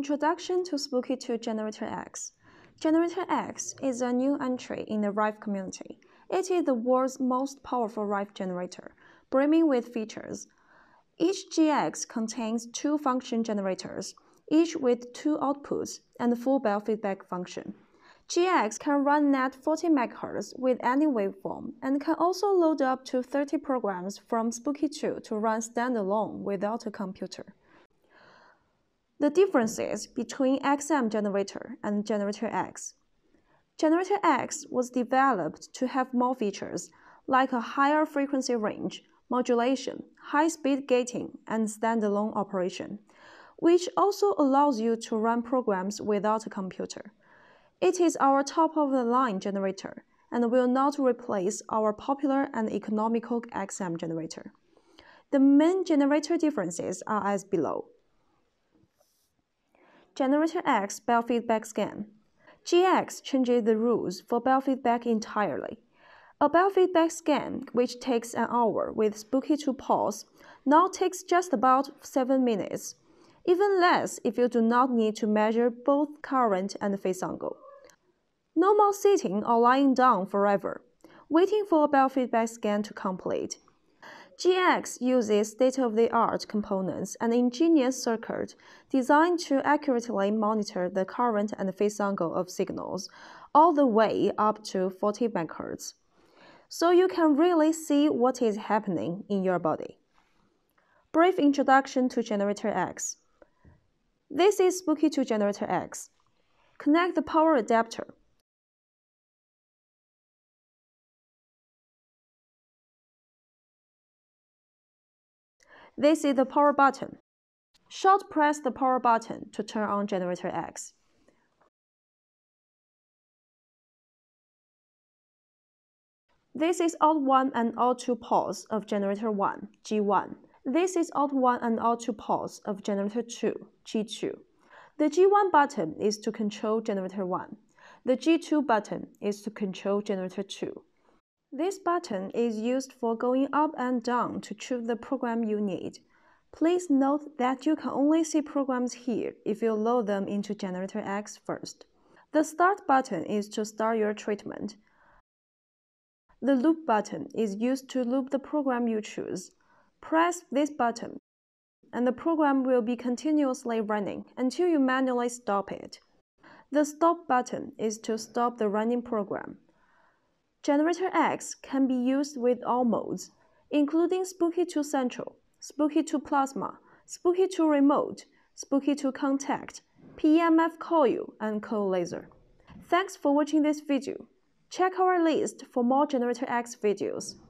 Introduction to Spooky2 GeneratorX. GeneratorX is a new entry in the Rife community. It is the world's most powerful Rife generator, brimming with features. Each GX contains two function generators, each with two outputs and a full bell feedback function. GX can run at 40 MHz with any waveform and can also load up to 30 programs from Spooky2 to run standalone without a computer. The differences between XM generator and GeneratorX. GeneratorX was developed to have more features, like a higher frequency range, modulation, high-speed gating, and standalone operation, which also allows you to run programs without a computer. It is our top-of-the-line generator and will not replace our popular and economical XM generator. The main generator differences are as below. GeneratorX bell feedback scan. GX changes the rules for bell feedback entirely. A bell feedback scan, which takes an hour with Spooky2 Pulse, now takes just about 7 minutes, even less if you do not need to measure both current and phase angle. No more sitting or lying down forever, waiting for a bell feedback scan to complete. GX uses state-of-the-art components and ingenious circuit designed to accurately monitor the current and phase angle of signals all the way up to 40 MHz, so you can really see what is happening in your body. Brief introduction to GeneratorX. This is Spooky2 GeneratorX. Connect the power adapter. This is the power button. Short press the power button to turn on GeneratorX. This is Out1 and Out2 pulse of Generator 1, G1. This is Out1 and Out2 pulse of Generator 2, G2. The G1 button is to control Generator 1. The G2 button is to control Generator 2. This button is used for going up and down to choose the program you need. Please note that you can only see programs here if you load them into GeneratorX first. The Start button is to start your treatment. The Loop button is used to loop the program you choose. Press this button, and the program will be continuously running until you manually stop it. The Stop button is to stop the running program. GeneratorX can be used with all modes, including Spooky2 Central, Spooky2 Plasma, Spooky2 Remote, Spooky2 Contact, PEMF coil, and Co-Laser. Thanks for watching this video. Check our list for more GeneratorX videos.